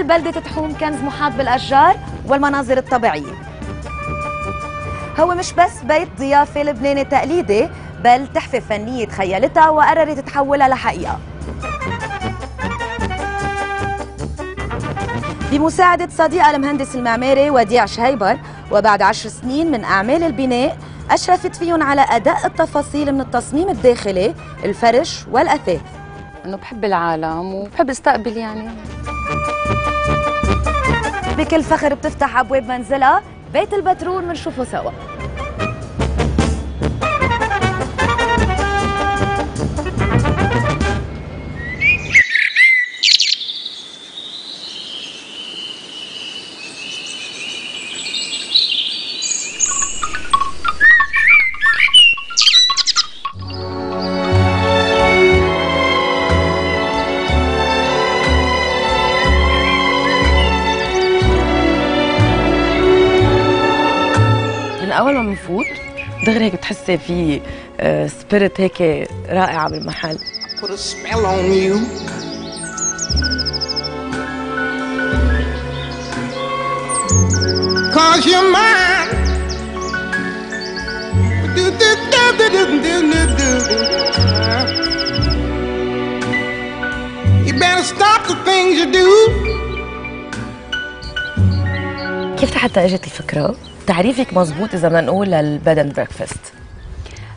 شمال بلدة تحوم كنز محاط بالأشجار والمناظر الطبيعية. هو مش بس بيت ضيافة لبناني تقليدي، بل تحفة فنية تخيلتها وقررت تتحولها لحقيقة بمساعدة صديقة المهندس المعماري وديع شهايبر. وبعد 10 سنين من أعمال البناء أشرفت فيهم على أدق التفاصيل من التصميم الداخلي، الفرش والأثاث. أنه بحب العالم وبحب استقبل يعني. بكل فخر بتفتح أبواب منزلها، بيت البترون بنشوفه سوا. أول ما بنفوت دغري هيك بتحسي في سبيريت هيك رائعة بالمحل. كيف حتى اجت الفكرة؟ تعريفك مظبوط إذا بدنا نقول للبيد اند بريكفاست.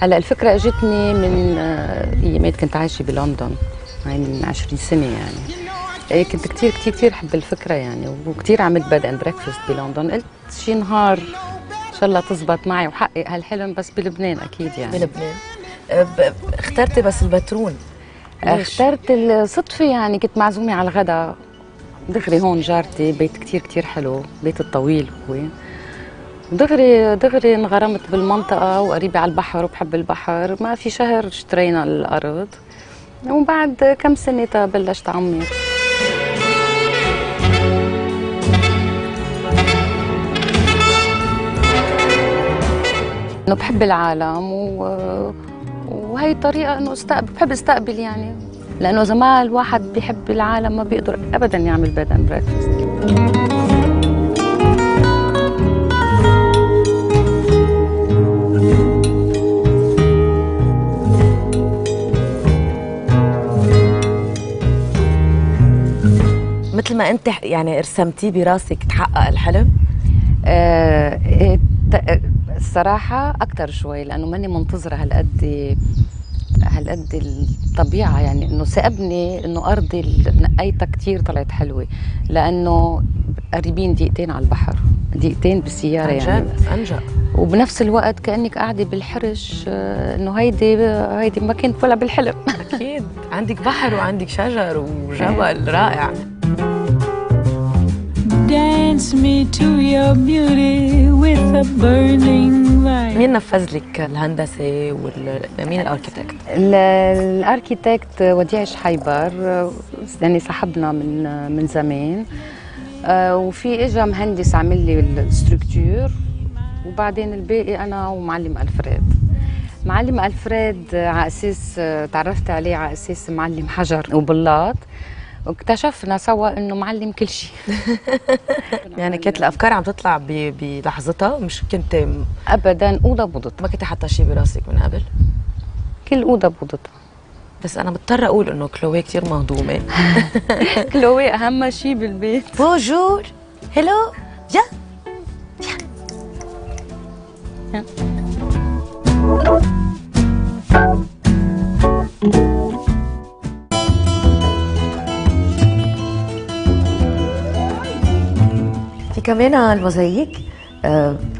هلا الفكرة اجتني من أيامات كنت عايشة بلندن، يعني من 20 سنة يعني. كنت كثير كثير كثير حب الفكرة يعني، وكثير عملت بيد اند بريكفاست بلندن. قلت شي نهار إن شاء الله تزبط معي وحقق هالحلم، بس بلبنان أكيد يعني. بلبنان. اخترتي بس البترون؟ اخترت الصدفة يعني، كنت معزومة على الغداء دغري هون جارتي، بيت كثير كثير حلو، بيت الطويل هو. دغري انغرمت بالمنطقة وقريبة على البحر وبحب البحر. ما في شهر اشترينا الأرض، وبعد كم سنة بلشت عمي. أنا بحب العالم وهي طريقة إنه بحب استقبل يعني، لأنه إذا ما الواحد بيحب العالم ما بيقدر أبداً يعمل بيد اند بريكفاست. مثل ما انت يعني رسمتيه براسك تحقق الحلم؟ الصراحه اكثر شوي، لانه ماني منتظره هالقد الطبيعه يعني. انه سابني انه ارضي نقيتها كثير طلعت حلوه، لانه قريبين 2 دقيقة على البحر، 2 دقيقة بالسياره يعني. انجد. وبنفس الوقت كانك قاعده بالحرش، انه هيدي ما كنت ولا بالحلم. اكيد عندك بحر وعندك شجر وجبل رائع. Dance me to your beauty with a burning light. مين نفذ لك الهندسة مين الاركيتكت؟ الاركيتكت وديع شهايبر، يعني صاحبنا من زمان. وفي اجى مهندس عمل لي الستركتور، وبعدين الباقي انا ومعلم ألفريد. معلم ألفريد على اساس تعرفت عليه على اساس معلم حجر وبلاط، واكتشفنا سوا انه معلم كل شيء. يعني كانت الافكار عم تطلع بلحظتها، مش كنت ابدا اوضه بوضتها. ما كنت حاطه شيء براسك من قبل؟ كل اوضه بوضتها. بس انا مضطره اقول انه كلوي كثير مهضومه. كلوي اهم شيء بالبيت. بونجور، هلو، يا كمان الموزاييك.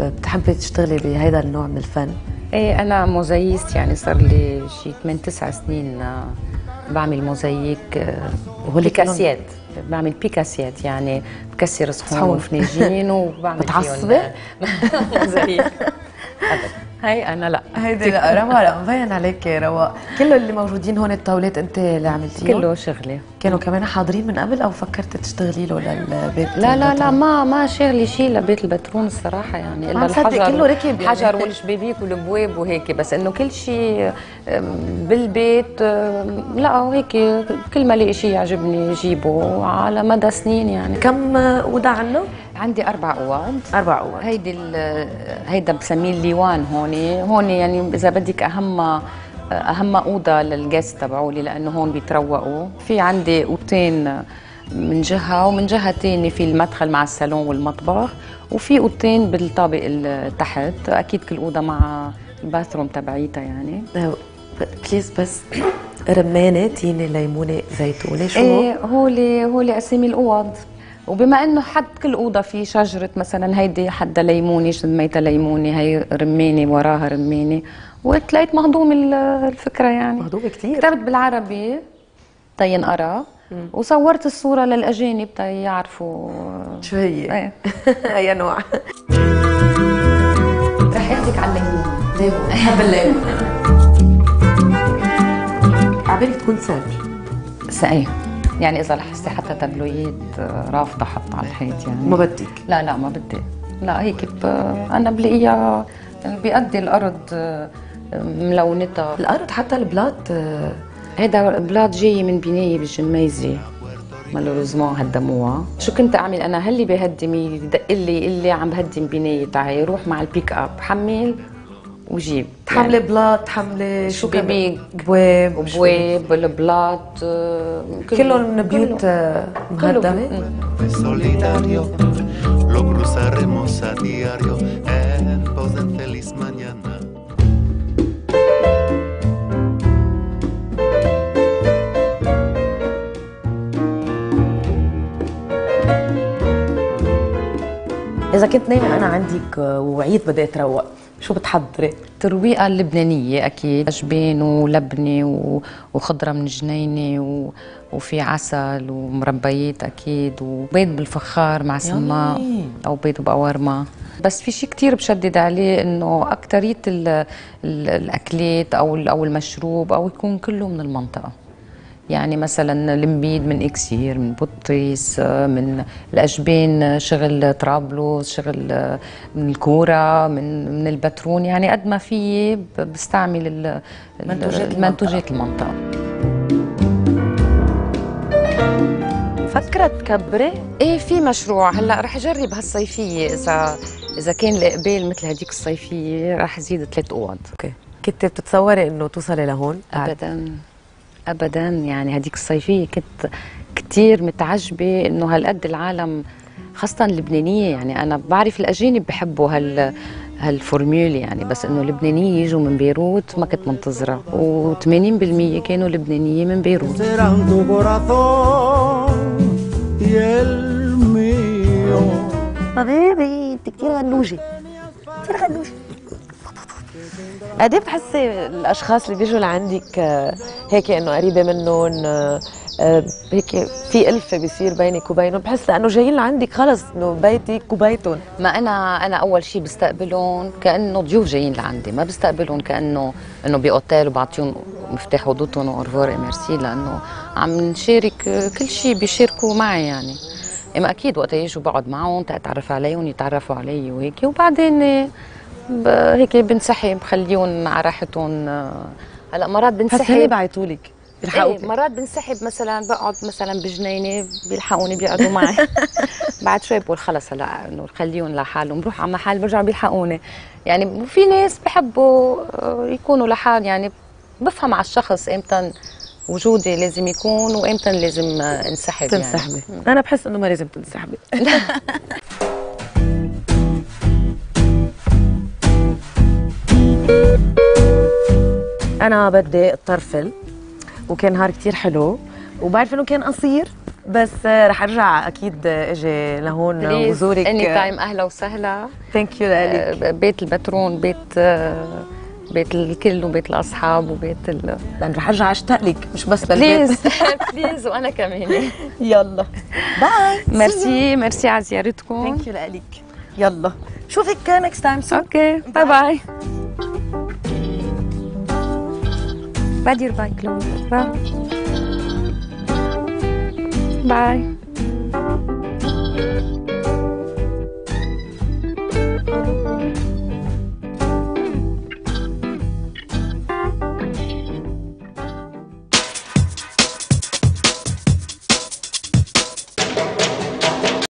بتحبي تشتغلي بهذا النوع من الفن؟ ايه انا موزايست يعني، صار لي شي 8 9 سنين بعمل موزاييك. بيكاسيات، بعمل بيكاسيات يعني، بكسر صحون وفناجين وبعمل. بتعصبي؟ موزاييك ابدا. هي انا لا هيدي لا روا لا مبين عليك يا روا. كل اللي موجودين هون الطاولات انت اللي عملتيهم؟ كله شغلي. كانوا كمان حاضرين من قبل او فكرت تشتغلي له للبيت؟ لا لا لا ما شغلي شيء لبيت البترون الصراحه يعني، الا الحجر حجر والشبابيك والبواب وهيك، بس انه كل شيء بالبيت لا هيك كل ما الاقي شيء يعجبني جيبه على مدى سنين يعني. كم اوضه عنه؟ عندي 4 اوض. 4 اوض. هيدي هيدا بسميه الليوان هون يعني اذا بدك اهم اوضه للجست تبعولي، لانه هون بيتروقوا. في عندي اوضتين من جهه، ومن جهه ثانيه في المدخل مع الصالون والمطبخ، وفي اوضتين بالطابق تحت، اكيد كل اوضه مع الباثروم تبعيتها يعني. بليز بس رمانه، تينه، ليمونه، زيتونه، شو؟ ايه هولي اسامي الاوض، وبما انه حد كل اوضه في شجره، مثلا هيدي حدا ليموني سميتها ليموني، هي رماني وراها رماني، وتلاقيت مهضوم الفكره يعني، مهضومه كثير. كتبت بالعربي تينقرا وصورت الصوره للاجانب تيعرفوا شو هي ايه. اي نوع. رح اخذك على الليمون. ليمون، بحب الليمون. عبالك تكون ساقيه يعني، اذا لحستي حتى تبلويات رافضه حط على الحيط يعني. ما بدك؟ لا ما بدي، لا هيك انا بلاقيها بيأدي الارض ملونتها. الارض حتى البلاط، هيدا بلاط جاي من بنايه بالجميزه مالوريزمون هدموها. شو كنت اعمل انا؟ هاللي بيهدم يدق لي يقول لي عم بهدم بنايه، تعي روح مع البيك اب حمل وجيب. تحملي يعني بلاط، تحملي شو كمان؟ بواب، البلاط، كلهم من بيوت مهدمه. إذا كنت نايمة أنا عندك ووعيت بدي أتروق، شو بتحضري؟ الترويقة اللبنانية أكيد، جبان ولبنة وخضرة من جنينة وفي عسل ومربيات أكيد، وبيض بالفخار مع سماق أو بيض بقوارما. بس في شيء كثير بشدد عليه، إنه أكترية الأكلات أو المشروب أو يكون كله من المنطقة. يعني مثلا المبيد من اكسير، من بطريس، من الاجبان، شغل طرابلس، شغل من الكوره، من البترون، يعني قد ما في بستعمل منتوجات المنطقه. فكرت تكبري؟ ايه في مشروع هلا رح اجرب هالصيفيه، اذا كان الاقبال مثل هديك الصيفيه رح زيد 3 اوض. اوكي، كنت بتتصوري انه توصلي لهون؟ ابدا يعني هديك الصيفيه كنت كثير متعجبه انه هالقد العالم، خاصه اللبنانيه يعني. انا بعرف الاجانب بحبوا هالفورميول يعني، بس انه اللبنانيه يجوا من بيروت ما كنت منتظره، و80% كانوا لبنانيه من بيروت. حبيبي انت كثير غنوجه، كثير غنوجه. قد ايه بتحسي الاشخاص اللي بيجوا لعندك هيك انه قريبه منهم، هيك في الفه بيصير بينك وبينهم؟ بحس لانه جايين لعندك خلص انه بيتك وبيتهم. ما انا اول شيء بستقبلهم كانه ضيوف جايين لعندي، ما بستقبلهم كانه باوتيل وبعطيهم مفتاح اوضتهم وارفور ميرسي، لانه عم نشارك كل شيء بيشاركوا معي يعني. اما اكيد وقت يجوا بقعد معهم تتعرف عليهم، يتعرفوا علي وهيك، وبعدين هيك بنسحي بخليهم على راحتهم. هلا مرات بنسحب، هلا بعيطولك بيلحقوك؟ ايه مرات بنسحب، مثلا بقعد مثلا بجنينه بيلحقوني بيقعدوا معي. بعد شوي بقول خلص هلا انه خليهم لحالهم، بروح على محل برجع بيلحقوني يعني. وفي ناس بحبوا يكونوا لحال يعني، بفهم على الشخص امتى وجودي لازم يكون وامتى لازم انسحب يعني. تنسحبي؟ انا بحس انه ما لازم تنسحبي. أنا بدي الطرفل، وكان نهار كتير حلو، وبعرف إنه كان قصير، بس رح أرجع أكيد أجي لهون وزورك. إني تايم، أهلا وسهلا. ثانك يو لإلك. بيت البترون بيت الكل وبيت الأصحاب وبيت لأن رح أرجع أشتاق لك، مش بس للبيت. بليز بليز، وأنا كمان. يلا باي. ميرسي على زيارتكم. ثانك يو لإلك. يلا شوفك نكست تايم سون. أوكي، باي باي. Bad your bike clothes. Bye. Bye.